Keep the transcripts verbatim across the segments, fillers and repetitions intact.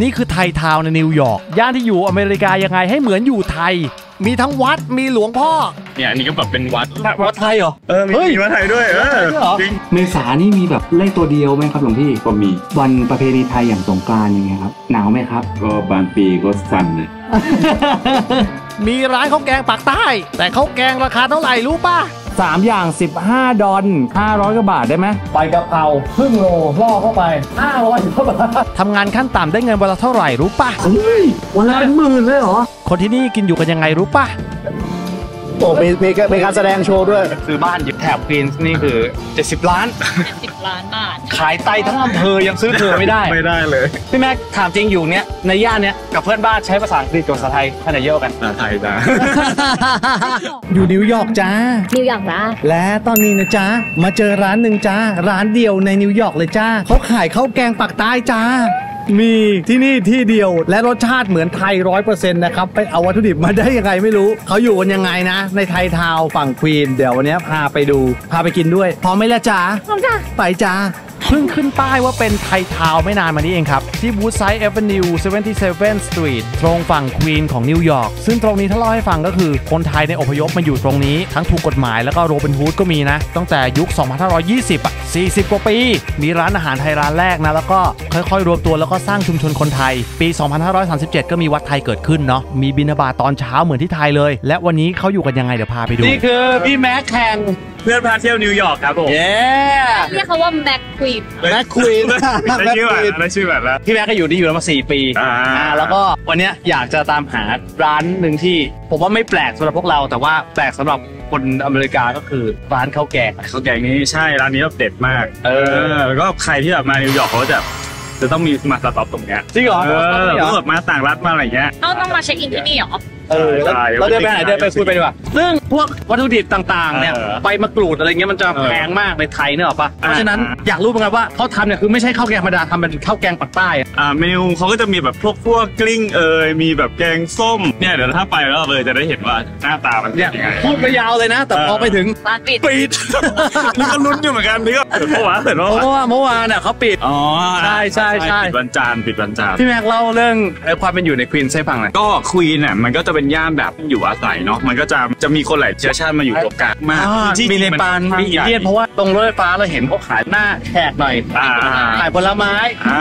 นี่คือไททาวน์ในนิวยอร์กย่านที่อยู่อเมริกายังไงให้เหมือนอยู่ไทยมีทั้งวัดมีหลวงพ่อเนี่ยอันนี้ก็แบบเป็นวัดวัดไทยเหรอเออมีวัดไทยด้วยเออจริงเมษานี่มีแบบเลขตัวเดียวไหมครับหลวงพี่ก็มีวันประเพณีไทยอย่างสงกรานต์ยังไงครับหนาวไหมครับก็บางปีก็สั่นเลยมีร้านข้าวแกงปากใต้แต่ข้าวแกงราคาเท่าไหร่รู้ป่ะสามอย่างสิบห้าดอลห้าร้อยกว่าบาทได้ไหมไปกะเพราครึ่งโลล่อเข้าไปห้าร้อยกว่าบาททำงานขั้นต่ำได้เงินวันละเท่าไหร่รู้ป่ะเฮ้ยวันละเป็นหมื่นเลยเหรอคนที่นี่กินอยู่กันยังไงรู้ป่ะโอ้มีมีการแสดงโชว์ด้วยซื้อบ้านอยู่แถบควีนส์นี่คือเจ็ดสิบล้านเจ็ดสิบล้านบาทขายไตทั้งอำเภอยังซื้อเธอไม่ได้ไม่ได้เลยพี่แม็กถามจริงอยู่เนี้ยในย่านเนี้ยกับเพื่อนบ้านใช้ภาษาอังกฤษกับภาษาไทยขนาดเยอะกันภาษาไทยจ้าอยู่นิวยอร์กจ้านิวยอร์กจ้าและตอนนี้นะจ้ามาเจอร้านหนึ่งจ้าร้านเดียวในนิวยอร์กเลยจ้าเขาขายข้าวแกงปากใต้จ้ามีที่นี่ที่เดียวและรสชาติเหมือนไทย ร้อยเปอร์เซ็นต์ นะครับไปเอาวัตถุดิบมาได้ยังไงไม่รู้เขาอยู่กันยังไงนะในไทยทาวน์ฝั่งควีนเดี๋ยววันนี้พาไปดูพาไปกินด้วยพร้อมไหมล่ะจ๊ะพร้อมจ้ะไปจ้ะเพิ่งขึ้นป้ายว่าเป็นไทยทาวน์ไม่นานมานี้เองครับที่ Woodside Avenue เจ็ดสิบเจ็ด Street ตรงฝั่งควีนของนิวยอร์กซึ่งตรงนี้ถ้าเล่าให้ฟังก็คือคนไทยในอพยพมาอยู่ตรงนี้ทั้งถูกกฎหมายแล้วก็โรบินฮูดก็มีนะตั้งแต่ยุค สองพันห้าร้อยยี่สิบ อ่ะ สี่สิบ กว่าปีมีร้านอาหารไทยร้านแรกนะแล้วก็ค่อยๆรวมตัวแล้วก็สร้างชุมชนคนไทยปี สองพันห้าร้อยสามสิบเจ็ด ก็มีวัดไทยเกิดขึ้นเนาะมีบิณฑบาตตอนเช้าเหมือนที่ไทยเลยและวันนี้เขาอยู่กันยังไงเดี๋ยวพาไปดูนี่คือพี่แม็กแข่งเพื่อนพาเที่ยวนิวยอร์กครับผมเรียกเขาว่าแม็กควีนแม็กควีนแล้วชื่อแบบแล้วชื่อแบบแล้วพี่แม็กก็อยู่ที่อยู่มาสี่ปีอ่าแล้วก็วันนี้อยากจะตามหาร้านหนึ่งที่ผมว่าไม่แปลกสำหรับพวกเราแต่ว่าแปลกสำหรับคนอเมริกาก็คือร้านข้าวแกงข้าวแกงนี้ใช่ร้านนี้เด็ดมากเออแล้วก็ใครที่แบบมานิวยอร์กเขาจะจะต้องมีมาสต็อปตรงเนี้ยจริงเหรอต้องแบบมาต่างรัฐมาอะไรเงี้ยต้องต้องมาเช็คอินที่นี่หรอเออเราเดินไปไหนเดินไปคุยไปดีกว่าซึ่งพวกวัตถุดิบต่างๆเนี่ยใบมะกรูดอะไรเงี้ยมันจะแพงมากในไทยเนอะป่ะเพราะฉะนั้นอยากรู้เหมือนกันว่าเขาทำเนี่ยคือไม่ใช่ข้าวแกงธรรมดาทำเป็นข้าวแกงปากใต้อ่าเมนูเขาก็จะมีแบบพวกพวกกลิ้งเอ่ยมีแบบแกงส้มเนี่ยเดี๋ยวถ้าไปแล้วเลยจะได้เห็นว่าหน้าตามันเนี่ยพูดไปยาวเลยนะแต่พอไปถึงร้านปิดปิดนี่ก็ลุ้นอยู่เหมือนกันนี่ก็เมื่อวานเสร็จแล้วเมื่อวานเมื่อวานเนี่ยเขาปิดอ๋อใช่ใช่ใช่ปิดวันจันทร์ปิดวันจันทร์พี่แม็กเล่าเรื่องความเป็นอยู่ในควีนส์ให้ฟังหน่อยก็ควีนส์เนี่ยมันก็จะเป็นย่านแบบอยู่อาศัยเนาะมันก็จะจะมีคนหลายเชื้อชาติมาอยู่รวมกันมากมีในปานมีอินเดียนเพราะว่าตรงรถไฟฟ้าเราเห็นเขาขายหน้าแขกหน่อยขายผลไม้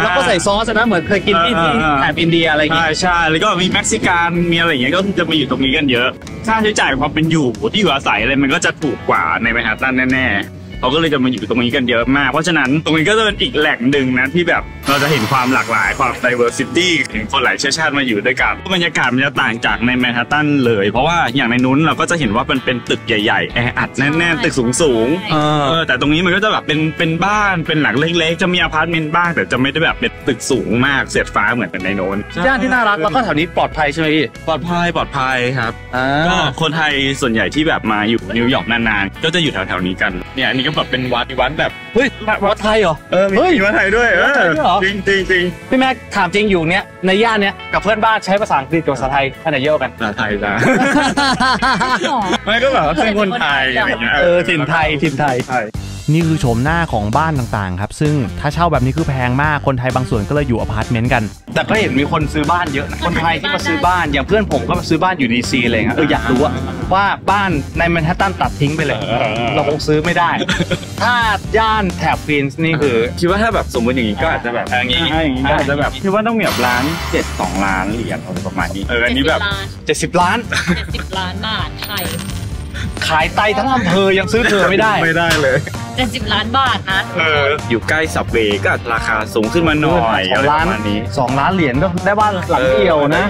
แล้วก็ใส่ซอสนะเหมือนเคยกินที่แถบอินเดียอะไรอย่างเงี้ยใช่แล้วก็มีเม็กซิกันมีอะไรอย่างเงี้ยก็จะมาอยู่ตรงนี้กันเยอะค่าใช้จ่ายความเป็นอยู่ที่อยู่อาศัยอะไรมันก็จะถูกกว่าในมหาสมุทรแน่ๆเขาก็เลยจะมาอยู่ตรงนี้กันเยอะมากเพราะฉะนั้นตรงนี้ก็จะเป็นอีกแหล่งหนึ่งนะที่แบบเราจะเห็นความหลากหลายความ diversity เห็นคนหลายเชื้อชาติมาอยู่ด้วยกันบรรยากาศมันจะต่างจากในแมนฮัตตันเลยเพราะว่าอย่างในนู้นเราก็จะเห็นว่าเป็นเป็นตึกใหญ่ๆแออัดแน่นๆตึกสูงๆเออแต่ตรงนี้มันก็จะแบบเป็นเป็นบ้านเป็นหลังเล็กๆจะมีอพาร์ตเมนต์บ้างแต่จะไม่ได้แบบเป็นตึกสูงมากเสียดฟ้าเหมือนเป็นในโน้นย่านที่น่ารักแล้วก็แถวนี้ปลอดภัยใช่ไหมพี่ปลอดภัยปลอดภัยครับก็คนไทยส่วนใหญ่ที่แบบมาอยู่นิวยอร์กนานๆก็จะอยู่แถวๆนี้กันเนี่ยอันนี้ก็แบบเป็นวัดวัดแบบเฮ้ยวัดไทยเหรอเออมีวัดไทยด้วยจริงจริงจริงพี่แม็กถามจริงอยู่เนี้ยในย่านเนี้ยกับเพื่อนบ้านใช้ภาษาอังกฤษกับภาษาไทยขนาดเยอะกันภาษาไทยจ้ะไม่ก็แบบเป็นคนไทยอะไรเงี้ยเออถิ่นไทยถิ่นไทยนี่คือโฉมหน้าของบ้านต่างๆครับซึ่งถ้าเช่าแบบนี้คือแพงมากคนไทยบางส่วนก็เลยอยู่อพาร์ตเมนต์กันแต่ก็เห็นมีคนซื้อบ้านเยอะนะคนไทยที่มาซื้อบ้านอย่างเพื่อนผมก็มาซื้อบ้านอยู่ดีซีอะไรเงี้ยเอออยากรู้ว่าว่าบ้านในแมนฮัตตันตัดทิ้งไปเลยเราคงซื้อไม่ได้ถ้าย่านแถบควีนส์นี่คือคิดว่าถ้าแบบสมมติอย่างนี้ก็อาจจะแบบอย่างนี้ก็อาจจะแบบคิดว่าต้องแบบล้านเจ็ดสองล้านเหรียญอะไรประมาณนี้เอออันนี้แบบเจ็ดสิบล้านเจ็ดสิบล้านบาทไทยขายไตทั้งอำเภอยังซื้อเธอไม่ได้ไม่ได้เลยเจ็ดสิบล้านบาทนะเอออยู่ใกล้สับเวย์ก็ราคาสูงขึ้นมาหน่อยสองล้านนี้สองล้านเหรียญก็ได้บ้านหลังเดียวนะ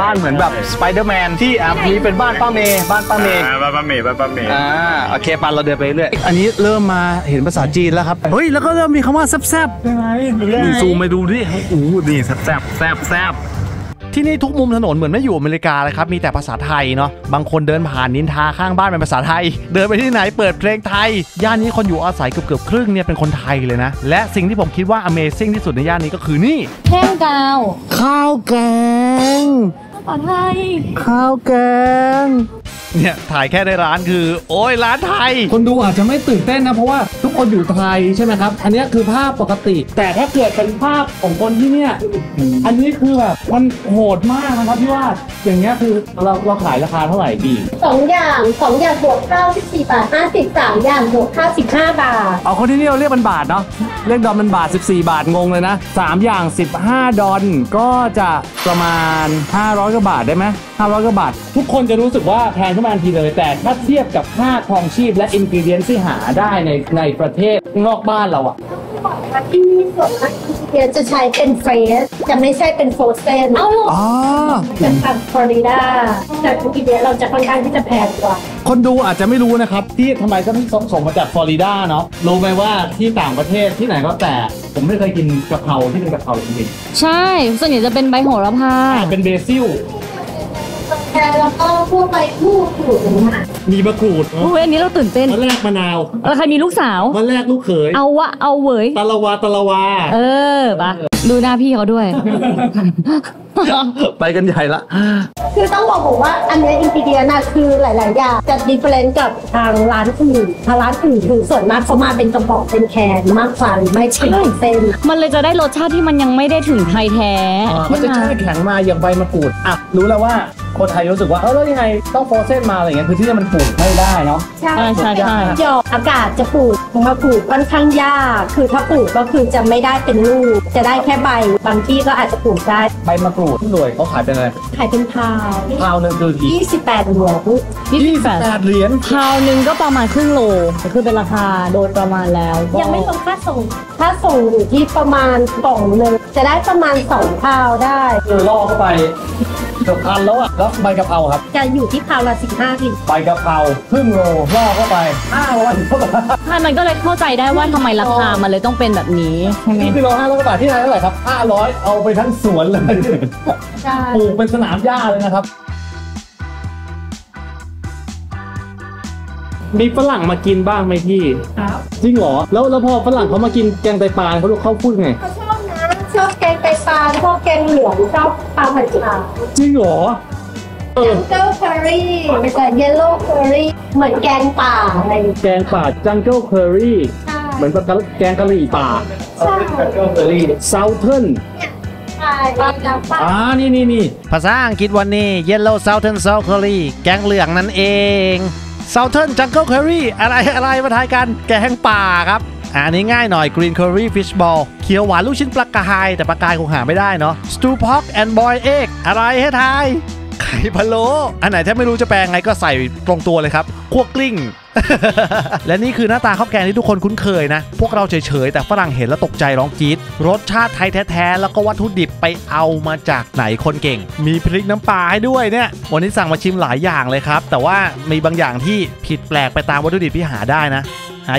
บ้านเหมือนแบบสไปเดอร์แมนที่อ่ะนี้เป็นบ้านป้าเมย์บ้านป้าเมย์บ้านป้าเมย์บ้านป้าเมย์อ่าโอเคปันเราเดินไปเรื่อยอันนี้เริ่มมาเห็นภาษาจีนแล้วครับเฮ้ยแล้วก็เริ่มมีคำว่าแซ่บๆนี่ซูมไปดูดิโอ้โหนี่แซ่บแซ่บแซ่บที่นี่ทุกมุมถนนเหมือนไม่อยู่อเมริกาเลยครับมีแต่ภาษาไทยเนาะบางคนเดินผ่านนินทาข้างบ้านเป็นภาษาไทยเดินไปที่ไหนเปิดเพลงไทยย่านนี้คนอยู่อาศัยเกือบเกือบครึ่งเนี่ยเป็นคนไทยเลยนะและสิ่งที่ผมคิดว่า Amazing ที่สุดในย่านนี้ก็คือนี่แห้งกาวข้าวแกงข้าวแกง เนี่ยถ่ายแค่ในร้านคือโอ้ยร้านไทยคนดูอาจจะไม่ตื่นเต้นนะเพราะว่าทุกคนอยู่ไทยใช่ไหมครับอันนี้คือภาพปกติแต่ถ้าเกิดเป็นภาพของคนที่เนี่ยอันนี้คือแบบมันโหดมากนะครับพี่ว่าอย่างเงี้ยคือเราเราขายราคาเท่าไหร่ดีสองอย่างสองอย่างบวกเก้าสิบสี่บาทห้าสิบสามอย่างบวกห้าสิบห้าบาทเอาคนที่นี่เราเรียกมันบาทเนาะเรียกดอลมันบาทสิบสี่บาทงงเลยนะสามอย่างสิบห้าดอลก็จะประมาณห้าร้อยกว่าบาทได้ไหมห้าร้อยกว่าบาททุกคนจะรู้สึกว่าแพงขึ้นมาทันทีเลยแต่ถ้าเทียบกับค่าครองชีพและอินกิเดียนที่หาได้ในในประเทศนอกบ้านเราอะที่ส่วนมากเดี๋ยวจะใช้เป็นเฟสจะไม่ใช่เป็นโฟเซนเอ้าเป็นฝั่งฟลอริดาแต่ทุกทีเดียวเราจะค่อนข้างที่จะแพงกว่าคนดูอาจจะไม่รู้นะครับที่ทำไมก็ต้องส่งมาจากฟลอริดาเนาะรู้ไหมว่าที่ต่างประเทศที่ไหนก็แต่ผมไม่เคยกินกะเพราที่เป็นกะเพราจริงๆใช่ส่วนใหญ่จะเป็นใบโหระพาเป็นเบซิลแล้วก็พวกใบมะกรูดมีมะกรูดเฮ้ยอันนี้เราตื่นเต้นวันแรกมะนาวแล้วใครมีลูกสาววันแรกลูกเขยเอาวะเอาเวยตะละวาตะละวาเออปะดูหน้าพี่เขาด้วยไปกันใหญ่ละคือต้องบอกผมว่าอันนี้อินกิเดียน่ะคือหลายๆอย่างจะดิเฟอเรนซ์กับทางร้านอื่นทางร้านอื่นคือส่วนมากเขามาเป็นกระบอกเป็นแคนมากกว่าไม่ใช่เส้นมันเลยจะได้รสชาติที่มันยังไม่ได้ถึงไทยแท้มันจะแช่แข็งมาอย่างใบมะกรูดอ่ะรู้แล้วว่าคนไทยรู้สึกว่าเออแล้วยังไงต้องโฟเซ่นมาอะไรเงี้ยคือที่นี่มันปลูกไม่ได้เนาะใช่ใช่ใช่อากาศจะปลูกมะกรูดค่อนข้างยากคือถ้าปลูกก็คือจะไม่ได้เป็นลูกจะได้แค่ใบบางที่ก็อาจจะปลูกได้ใบมะกรูดหน่วยเขาขายเป็นอะไรขายเป็นพาวพาวหนึ่งคือยี่สิบแปดเหรียญยี่สิบแปดเหรียญพาวหนึ่งก็ประมาณครึ่งโลก็คือเป็นราคาโดยประมาณแล้วยังไม่รวมค่าส่งค่าส่งอยู่ที่ประมาณกล่องหนึ่งจะได้ประมาณสองพาวได้เออล่อเข้าไปเกือบพันแล้วอ่ะแล้วใบกะเพราครับจะอยู่ที่พาวละสิบห้าสิบใบกะเพราครึ่งโลล่อเข้าไปห้าร้อยท่านมันก็เลยเข้าใจได้ว่าทำไมราคามันเลยต้องเป็นแบบนี้นี่คือโลห้าร้อยบาทที่ไหนเท่าไหร่ครับห้าร้อยเอาไปทั้งสวนเลยปลูกเป็นสนามหญ้าเลยนะครับมีฝรั่งมากินบ้างไหมพี่ครับจริงเหรอแล้วแล้วพอฝรั่งเขามากินแกงไตปลาเขาเขาพูดไงชอบแกงไตปลาชอบแกงเหลืองชอบปลาผัดฉ่าจริงเหรอเออจังเกิลเคอรี่เป็นแบบเยลโล่เคอรี่เหมือนแกงป่าอะไรแกงป่าจังเกิลเคอรี่เหมือนแบบแกงกะหรี่ป่าจังเกิลเคอรี่เซาเทิร์นอ่านี่นี่นี่ภาษาอังกฤษวันนี้เยลโล่เซาเทิร์นเซาเคอรี่แกงเหลืองนั่นเองเซาเทิร์นจังเกิลเคอรี่อะไรอะไรมาทายกันแกงป่าครับอันนี้ง่ายหน่อย Green Curry Fish Ball เขียวหวานลูกชิ้นปลากระไฮแต่ปลากายคงหาไม่ได้เนาะ Stew Pork and Boiled Egg อะไรให้ทายไข่พะโล้อันไหนถ้าไม่รู้จะแปลงไงก็ใส่ตรงตัวเลยครับคั่วกลิ้ง และนี่คือหน้าตาข้าวแกงที่ทุกคนคุ้นเคยนะพวกเราเฉยๆแต่ฝรั่งเห็นแล้วตกใจร้องกรี๊ดรสชาติไทยแท้ๆแล้วก็วัตถุดิบไปเอามาจากไหนคนเก่งมีพริกน้ำปลาให้ด้วยเนี่ยวันนี้สั่งมาชิมหลายอย่างเลยครับแต่ว่ามีบางอย่างที่ผิดแปลกไปตามวัตถุดิบที่หาได้นะ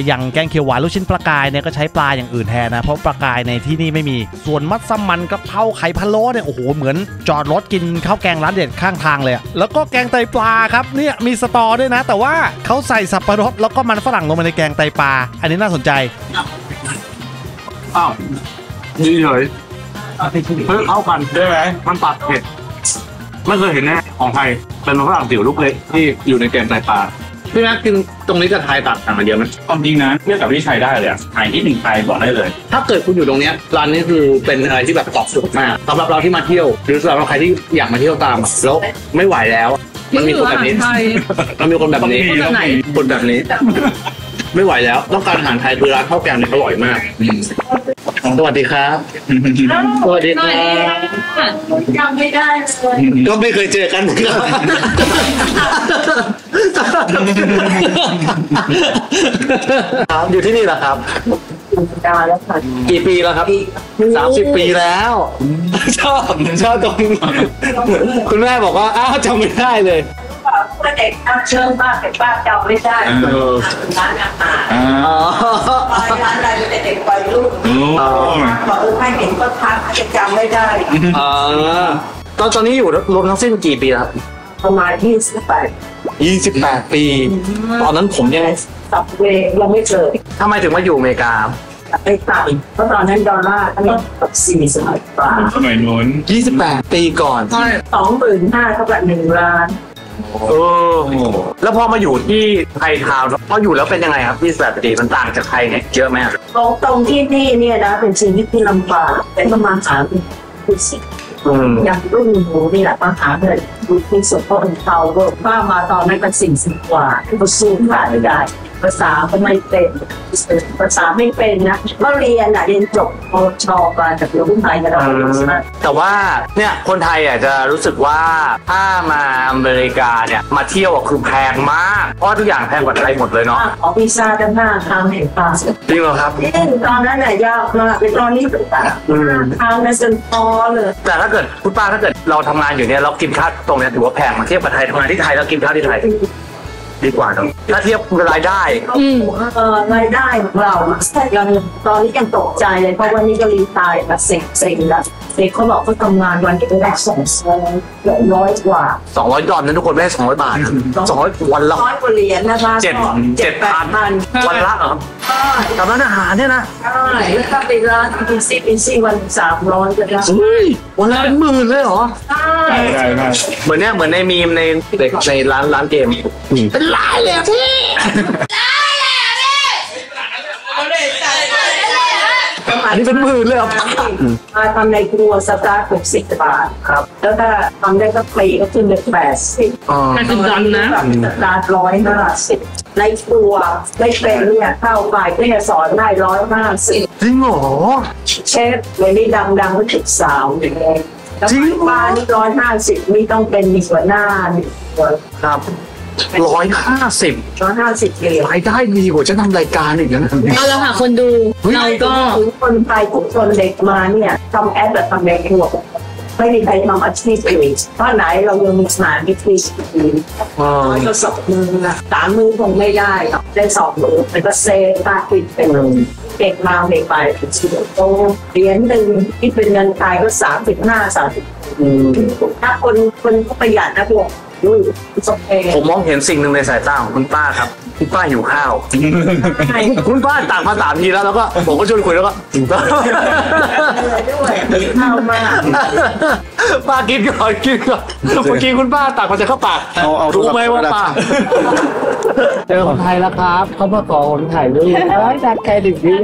อย่างแกงเขียวหวานลูกชิ้นปลากายเนี่ยก็ใช้ปลาอย่างอื่นแทนนะเพราะปลากายในที่นี่ไม่มีส่วนมัสมั่นกะเพราไข่พะโล้เนี่ยโอ้โหเหมือนจอดรถกินข้าวแกงร้านเด็ดข้างทางเลยแล้วก็แกงไตปลาครับเนี่ยมีสตอด้วยนะแต่ว่าเขาใส่สับปะรดแล้วก็มันฝรั่งลงมาในแกงไตปลาอันนี้น่าสนใจอ้าวดีเลยเพิ่งเอากันได้ไหมมันตัดเผ็ดไม่เคยเห็นแน่ของไทยเป็นฝรั่งติ๋วลูกเล็กที่อยู่ในแกงไตปลาพี่นักกินตรงนี้กับไทยตัดกันมาเยอะไหมความจริงนะเทียบกับที่ไทยได้เลยไทยที่หนึ่งไทยบอกได้เลยถ้าเกิดคุณอยู่ตรงนี้ร้านนี้คือเป็นอะไรที่แบบตอบโจทย์มากสำหรับเราที่มาเที่ยวหรือสำหรับใครที่อยากมาเที่ยวตามแล้วไม่ไหวแล้วมันมีคนแบบนี้มันมีคนแบบนี้คนแบบนี้ไม่ไหวแล้วต้องการอาหารไทยคือร้านข้าวแกงเนี่ยอร่อยมากสวัสดีครับสวัสดีครับจำไม่ได้เลยก็ไม่เคยเจอกันครับอยู่ที่นี่เหรอครับกี่ปีแล้วครับสามสิบปีแล้วชอบชอบตรงคุณแม่บอกว่าอ้าวจำไม่ได้เลยก็เด็กน้ำเชื่อมมากแต่ป้าจำไม่ได้ร้านอาหารร้านอะไรเป็นเด็กวัยรุ่นบอกลูกให้เห็นก็ทักจะจำไม่ได้ตอนตอนนี้อยู่รวมทั้งสิ้นกี่ปีครับประมาณยี่สิบแปดยี่สิบแปดปีตอนนั้นผมยังสับเวเราไม่เจอทำไมถึงมาอยู่อเมริกาไปต่างเพราะตอนนั้นดอลลาร์มันตกสี่สิบแปดบาทสมัยนู้นยี่สิบแปดปีก่อนสองหมื่นห้าเท่ากับหนึ่งล้าน โอ้แล้วพอมาอยู่ที่ไทยทาวน์พออยู่แล้วเป็นยังไงครับที่สระบุรีมันต่างจากไทยเนี่ยเยอะไหมครับตรงที่นี่เนี่ยนะเป็นชีวิตที่ลำบากเป็นประมาณสามปีสิบอย่างรุ่นหนูนี่แหละปัญหาเลยดูที่สุดเพราะเป็นเตาก็ป้ามาตอนนั้นเป็นสิ่งสิบกว่าที่ประสูติผ่านไม่ได้ภาษาก็ไม่เป็นภาษาไม่เป็นนะก็เรียนอะเรียนจบปอชอมาจากเรียนรุ่นไทยกันแล้วแต่ว่าเนี่ยคนไทยอาจจะรู้สึกว่าถ้ามาอเมริกาเนี่ยมาเที่ยวคือแพงมากเพราะทุกอย่างแพงกว่าไทยหมดเลยเนาะออวีซ่าด้านหน้าทางเห็นตาจริงเหรอครับตอนนั้นเนี่ยยากมากเป็นตอนนี้เป็นต่างทางในเซนตอเลยแต่ถ้าเกิดคุณป้าถ้าเกิดเราทำงานอยู่เนี่ยเรากินค่าตรงเนี่ยถือว่าแพงมาเทียบกับไทยทำงานที่ไทยเรากินค่าที่ไทยดีกว่าเนาะถ้าเทียบรายได้รายได้ของเรายังตอนนี้ยังตกใจเลยเพราะวันนี้ก็รีตายแบบเซ็งเซ็งแล้วเด็กเขาบอกว่าทำงานวันกี่ได้สองร้อยกว่าสองร้อยดอลลาร์นั้นทุกคนไม่ได้สองร้อยบาทสองร้อยวันละร้อยกว่าเหรียญนะคะเจ็ดเจ็ดพันวันละเหรอกับร้านอาหารเนี่ยนะแล้วก็ไปร้านกินซีกินซีวันสามร้อยเลยนะวันละเป็นหมื่นเลยเหรอใช่ใช่เหมือนเนี่ยเหมือนในมีมในเด็กในร้านร้านเกมเป็นล้านเลยพี่อันนี้เป็นหมื่นเลยครับมาทำในครัวสตาร์ทหกสิบบาทครับแล้วถ้าทำได้ก็ไปก็ขึ้นเดือนแปดสิบแปดสิบดอลนะสตาร์ทร้อยห้าสิบในครัวไม่เป็นเนี่ยเข้าไปก็จะสอนได้ร้อยห้าสิบจริงเหรอเชฟไม่ได้ดังๆก็ติดสาวอย่างเงี้ยจริงบ้านร้อยห้าสิบไม่ต้องเป็นมีหัวหน้ามีหัวครับร้อยห้าสิบร้อยห้าสิบเองรายได้ดีกว่าจะทำรายการอีกนะเอาละค่ะคนดูเราก็คนไทยทุกคนเด็กมาเนี่ยทำแอดแบบทำแบงค์หัวไม่มีใครทำอาชีพอื่นเพราะไหนเรายังมีสนามมีฟรีสกีเราสอบมือสามมือคงไม่ได้ได้สอบมือเป็นก็เซตาปิดเป็นเด็กมาเด็กไปชิลโตเหรียญหนึ่งที่เป็นเงินไทยก็สามสิบห้าสามสิบถ้าคนคนประหยัดนะพวกผมมองเห็นสิ่งหนึ่งในสายตาของคุณป้าครับคุณป้าหิวข้าวคุณป้าตักมาสามทีแล้วแล้วก็ผมก็ชวนคุยแล้วก็กินข้าวมาป้ากินก่อนกินก่อนเมื่อกี้คุณป้าตักมาจะเข้าปากรู้ไหมว่าป้าเจอคนไทยแล้วครับเขามาขอผมถ่ายรูปจัดใครดึกดี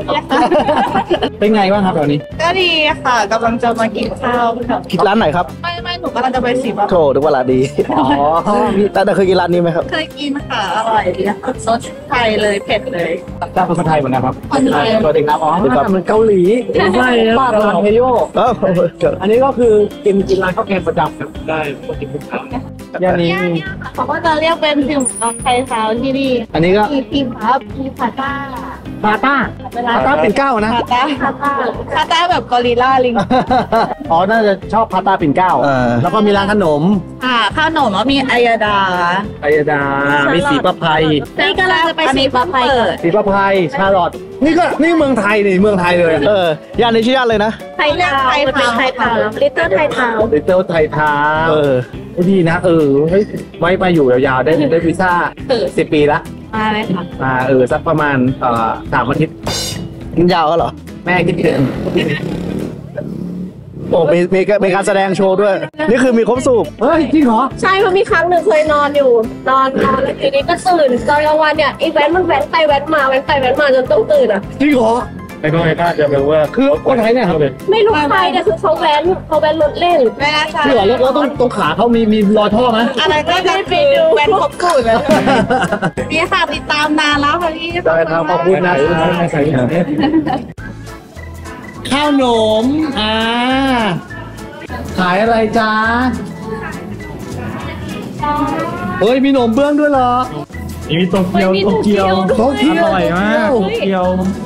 เป็นไงบ้างครับตอนนี้ก็ดีค่ะกำลังจะมากินข้าวกินร้านไหนครับไม่ไม่หนูกำลังจะไปสิบโถดูว่าร้านดีแต่เคยกินร้านนี้ไหมครับเคยกินค่ะอร่อยดีซอสไทยเลยเผ็ดเลยป้าเป็นคนไทยเหมือนกันครับคนไทยตัวเด็กน้ำอ๋อเหมือนเกาหลีไม่ป้าเป็นคนเฮโยอันนี้ก็คือกินกินร้านข้าวแกงประจำได้ปกติทุกครั้งย่านนี้เขาก็จะเรียกเป็นพิมพ์ไทยเท้าที่นี่อันนี้ก็มีพิมพ์ครับมีพาต้าพาต้าพาต้าปิ่นเก้านะพาต้าพาต้าแบบกอริลลาลิงอ๋อน่าจะชอบพาต้าปิ่นเก้าแล้วก็มีร้านขนมค่ะขนมแล้วมีอัยดาอัยดามีสีประไพนี่ก็เราจะไปสีประไพสีประไพชาลอตนี่ก็นี่เมืองไทยนี่เมืองไทยเลยเออย่านนี้ชื่อย่านเลยนะไทยทาวน์ไทยทาวน์ลิตเติ้ลไทยทาวน์ลิตเติ้ลไทยทาวน์เออดีนะเออไว้ไปอยู่ยาวๆได้ได้วีซ่าสิบปีละมาเลยค่ะมาเออสักประมาณเอ่อสามอาทิตย์กินยาวก็เหรอแม่กินเกินโอ้มีมีมีการแสดงโชว์ด้วยนี่คือมีครบสูบเฮ้ยจริงเหรอใช่เพราะมีครั้งหนึ่งเคยนอนอยู่นอนนอนแล้วทีนี้ก็ตื่นตอนกลางวันเนี่ยไอ้แว้นมันแว้นไปแว้นมาแว้นไปแว้นมาจนต้องตื่นอ่ะจริงเหรอไอ้ก็ไอ้ป้าจะรู้ว่าคือคนไทยเนี่ยไม่รู้ใครแต่คือเขาแว้นเขาแว้นรถเล่นไม่น่าใช่เหรอแล้วต้องตรงขาเขามีมีรอยท่อไหมอะไรก็ได้ไปดูแว้นครบสูบเลยพี่ค่ะติดตามนานแล้วค่ะพี่ได้ครับขอบคุณนะข้าวหนมอ่าขายอะไรจ๊ะเฮ้ยมีหนมเบื้องด้วยเหรอมีโตเกียวโตเกียวโตเกียวอร่อยมากโตเกียว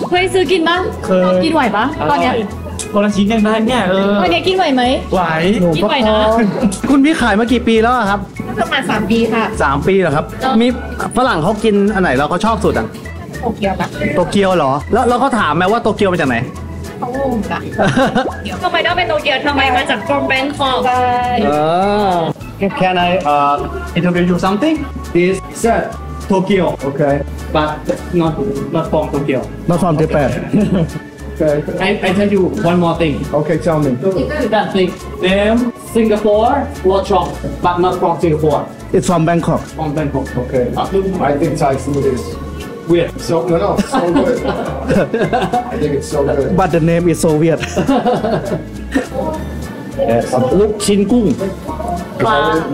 เคยซื้อกินปะกินไหวปะตอนเนี้ยคนละชิ้นยังได้เนี่ยเออวันนี้กินไหวไหมไหวกินไหวนะคุณพี่ขายมากี่ปีแล้วครับประมาณสามปีค่ะสามปีเหรอครับมีฝรั่งเขากินอันไหนเราก็ชอบสุดอ่ะโตเกียวนะโตเกียวเหรอแล้วเราก็ถามไหมว่าโตเกียวมาจากไหนเขางงกันทำไมต้องเป็นโตเกียวทำไมมาจากกรุงแบงคอกไปเออ Can I interview you something This set Tokyo okay but not not from Tokyo not from Japan Okay. I, I tell you one more thing. Okay, tell me. That thing. Them Singapore, lot shop, but not from Singapore. It's from Bangkok. From Bangkok. Okay. I think Thai food is weird. So no, no, so good. I think it's so good. But the name is so weird. Yes. Luk Chin Kung.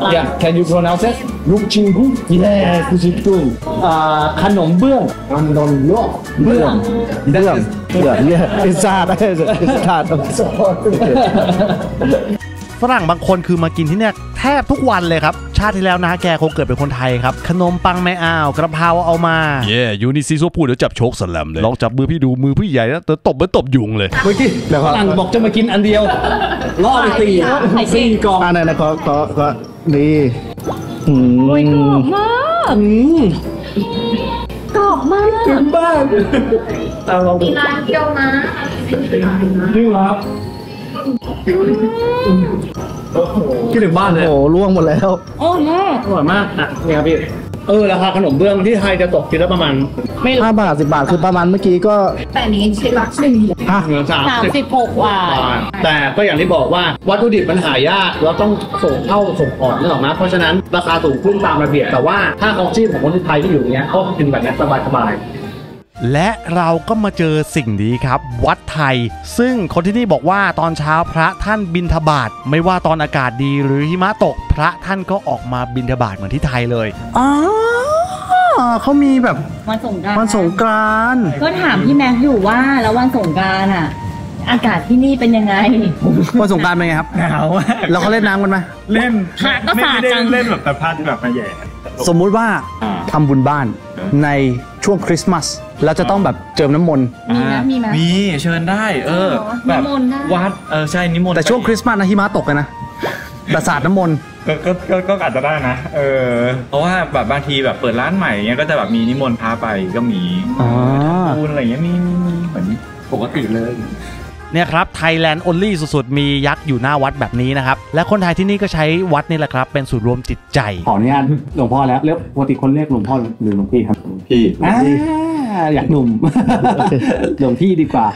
Yeah. Can you pronounce it? Luk Chin Kung. Yes. Luk Chin Kung. Ah, Khanom Beung. Khanom Beung. Beung. Yeah. Yeah. It's hard. It's hard. So hard. ฝรั่งบางคนคือมากินที่เนี่ยแทบทุกวันเลยครับชาติที่แล้วนะแกคงเกิดเป็นคนไทยครับขนมปังไม่อ้าวกระเพราเอามาเย่ยูนิซีซัวพูดเดี๋ยวจับโชคสลัมเลยลองจับมือพี่ดูมือพี่ใหญ่นะแต่ตบไม่ตบยุงเลยเมื่อกี้ฝรั่งบอกจะมากินอันเดียวล่อไปตีซิ่งกองอันนั้นนะก็ก็ก็ดีอืมมากอืมกรอบมากถึงบ้านตามลองดูร้านเกี๊ยวนะนี่ครับคิดถึงบ้านเลยโอ้ล่วงหมดแล้วโอ้แม่อร่อยมากอ่ะนี่ครับพี่เออราคาขนมเบื้องที่ไทยจะตกกิโลละประมาณไม่ห้าบาทสิบบาทคือประมาณเมื่อกี้ก็แต่นี้ชิ้นละหนึ่งห้าสามสิบหกบาทแต่ก็อย่างที่บอกว่าวัตถุดิบมันหายากเราต้องส่งเข้าส่งออกนี่หรอกนะเพราะฉะนั้นราคาสูงขึ้นตามระเบียบแต่ว่าถ้าของชีพของคนไทยที่อยู่เนี้ยเขากินแบบนี้สบายสบายและเราก็มาเจอสิ่งนี้ครับวัดไทยซึ่งคนที่นี่บอกว่าตอนเช้าพระท่านบิณฑบาตไม่ว่าตอนอากาศดีหรือหิมะตกพระท่านก็ออกมาบิณฑบาตเหมือนที่ไทยเลยอ๋อเขามีแบบวันสงกรานต์วันสงกรานต์ก็ถามพี่แม็กอยู่ว่าแล้ววันสงกรานต์อ่ะอากาศที่นี่เป็นยังไงวันสงกรานต์เป็นไงครับหนาวแล้วเขาเล่นน้ำกันไหมเล่นไม่ได้เล่นแบบแต่พาดแบบมาแย่สมมุติว่าทำบุญบ้านในช่วงคริสต์มาสแล้วจะต้องแบบเจิมน้ำมนต์มีนะมีไหมมีเชิญได้เออแบบวัดเออใช่นิมนต์แต่ช่วงคริสต์มาสนะหิมะตกกันนะแต่สาดน้ำมนต์ก็ก็ก็อาจจะได้นะเออเพราะว่าแบบบางทีแบบเปิดร้านใหม่เงี้ยก็จะแบบมีนิมนต์พาไปก็มีบุญอะไรเงี้ยมีมีเหมือนปกติเลยเนี่ยครับ Thailand Only สุดๆมียักษ์อยู่หน้าวัดแบบนี้นะครับและคนไทยที่นี่ก็ใช้วัดนี่แหละครับเป็นศูนย์รวมจิตใจขออนุญาตหลวงพ่อแล้วเรียกปกติคนเรียกหลวงพ่อหรือหลวงพี่ครับหลวงพี่อยากหนุ่มหลวงพี่ดีกว่า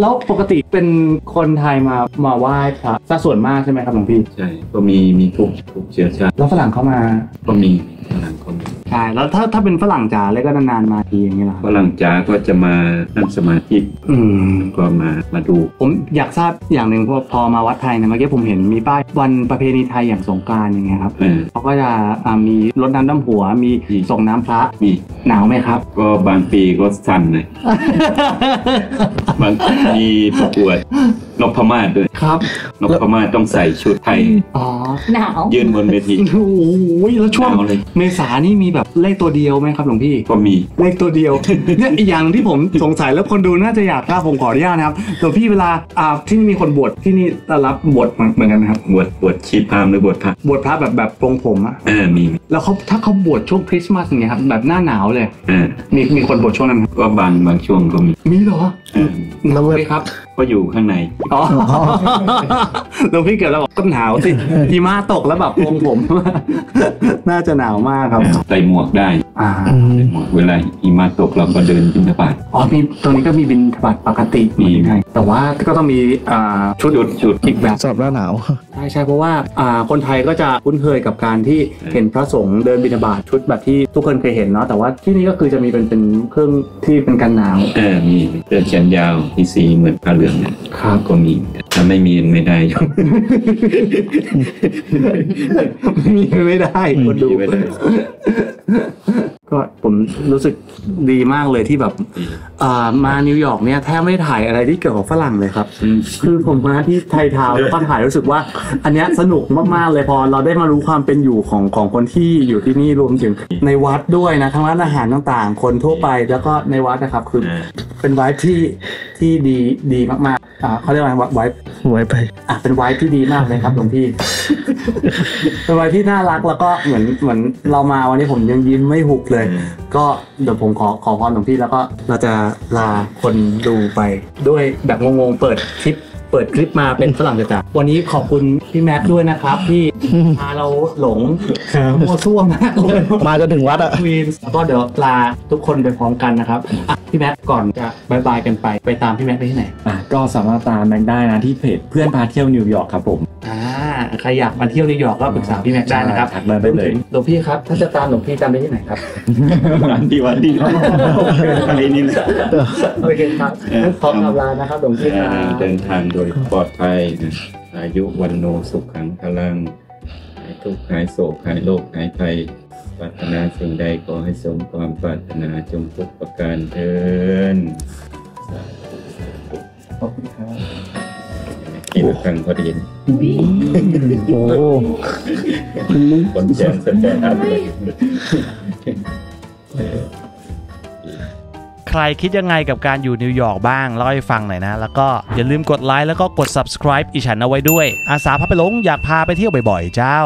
แล้วปกติเป็นคนไทยมามาไหว้พระซะส่วนมากใช่ไหมครับหลวงพี่ใช่ก็มีมีทุกทุกเชื้อชาติแล้วฝรั่งเข้ามาก็มีฝรั่งคนใช่แล้วถ้าถ้าเป็นฝรั่งจ๋าแล้วก็นานๆมาทีอย่างเงี้ยหรอฝรั่งจ๋าก็จะมานั่งสมาธิอืมก็มามาดูผมอยากทราบอย่างหนึ่งพอพอมาวัดไทยเนี่ยเมื่อกี้ผมเห็นมีป้ายวันประเพณีไทยอย่างสงกรานต์อย่างเงี้ยครับเขาก็จะมีรดน้ำดำหัวมีส่งน้ำพระมีหนาวไหมครับก็บางปีก็สั่นเลยบางปีประกวดนพม่าด้วยครับนพม่าต้องใส่ชุดไทยอ๋อหนาวยืนบนเวทีโอ้ยแล้วช่วงเมษานี่มีแบบเลขตัวเดียวไหมครับหลวงพี่ก็มีเลขตัวเดียวเนี่ยอีกอย่างที่ผมสงสัยแล้วคนดูน่าจะอยากทราบผมขออนุญาตนะครับหลวงพี่เวลาอ่าที่มีคนบวชที่นี่ต้อนรับบวชเหมือนกันนะครับบวชบวชชีพราหมณ์หรือบวชพระบวชพระแบบแบบปรงผมอ่ะเออมีแล้วเขาถ้าเขาบวชช่วงคริสต์มาสอย่างเงี้ยครับแบบหน้าหนาวเลยเออมีมีคนบวชช่วงนั้นก็บางบางช่วงก็มีมีเหรอแล้วเว้ยครับก็อยู่ข้างในอ๋อหลวงพี่เกิดเราบอกก็หนาวสิหิมะตกแล้วแบบปรงผมน่าจะหนาวมากครับใส่หมวกได้อ่าหมวกเวลาหิมะตกเราก็เดินบิณฑบาตอ๋อมีตรงนี้ก็มีบิณฑบาตปกติมีแต่ว่าก็ต้องมีอ่าชุดชุดอีกแบบสำหรับหน้าหนาวใช่ใช่เพราะว่าอ่าคนไทยก็จะคุ้นเคยกับการที่เห็นพระสงฆ์เดินบิณฑบาตชุดแบบที่ทุกคนเคยเห็นเนาะแต่ว่าที่นี่ก็คือจะมีเป็นเป็นเครื่องที่เป็นกันหนาวเออมีเสื้อแขนยาวมีสีเหมือนผ้าเหลืองครับก็มีถ้าไม่มีไม่ได้มีไม่ได้คนดูก็ผมรู้สึกดีมากเลยที่แบบมานิวยอร์กเนี่ยแทบไม่ถ่ายอะไรที่เกี่ยวกับฝรั่งเลยครับคือผมมาที่ไทยทาวน์แล้วก็ถ่ายรู้สึกว่าอันเนี้ยสนุกมากๆเลยพอเราได้มารู้ความเป็นอยู่ของของคนที่อยู่ที่นี่รวมถึงในวัดด้วยนะทั้งร้านอาหารต่างๆคนทั่วไปแล้วก็ในวัดนะครับคือเป็นไวท์ที่ที่ดีดีมากๆอ่าเขาเรียกว่าไวท์ไวท์ไปอ่ะเป็นไวท์ที่ดีมากเลยครับหลวงพี่เป็นไวท์ที่น่ารักแล้วก็เหมือนเหมือนเรามาวันนี้ผมยังยิ้มไม่หุบเลยก็เดี๋ยวผมขอขอพรหลวงพี่แล้วก็เราจะลาคนดูไปด้วยแบบงงๆเปิดคลิปเปิดคลิปมาเป็นฝรั่งจ๋าวันนี้ขอบคุณพี่แม็กด้วยนะครับที่พาเราหลงมั่วซั่วมากเลยมาจนถึงวัดอะก็เดี๋ยวลาทุกคนไปพร้อมกันนะครับ พี่แม็กก่อนจะบายบายกันไปไปตามพี่แม็กได้ที่ไหนอ่ะก็สามารถตามแม็กได้นะที่เพจเพื่อนพาเที่ยวนิวยอร์กครับผมอ่าใครอยากมาเที่ยวนิวยอร์กก็ปรึกษาพี่แม็กได้นะครับทักมาได้เลยหลวงพี่ครับถ้าจะตามหลวงพี่ตามได้ที่ไหนครับร้านดีวันดีอะไรนี่เลยโอเคครับขออำลานะครับหลวงพี่เดินทางโดยปลอดภัยอายุวันโนสุขังพลังหายทุกข์หายโศกหายโรคหายภัยปรารถนาสิ่งใดขอให้สมความปรารถนาจงทุกประการเถิดขอบคุณครับกินกังพอดีโอ้ผลแจนสแตนอัพเลยใครคิดยังไงกับการอยู่นิวยอร์กบ้างเล่าให้ฟังหน่อยนะแล้วก็อย่าลืมกดไลค์แล้วก็กด subscribe อีฉันเอาไว้ด้วยอาสาพาไปหลงอยากพาไปเที่ยวบ่อยๆเจ้า